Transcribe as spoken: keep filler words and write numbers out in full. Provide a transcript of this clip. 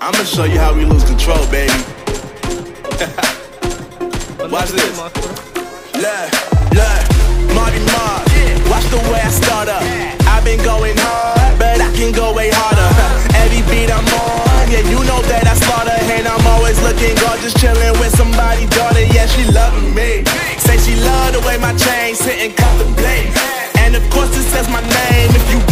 I'ma show you how we lose control, baby. Watch this. Look, look, Marty Mark. Watch the way I start up. I've been going hard, but I can go way harder. Every beat I'm on, yeah, you know that I slaughter. And I'm always looking gorgeous, chilling with somebody, daughter. Yeah, she loving me. Say she love the way my chains hitting, cut the blade. And of course it says my name if you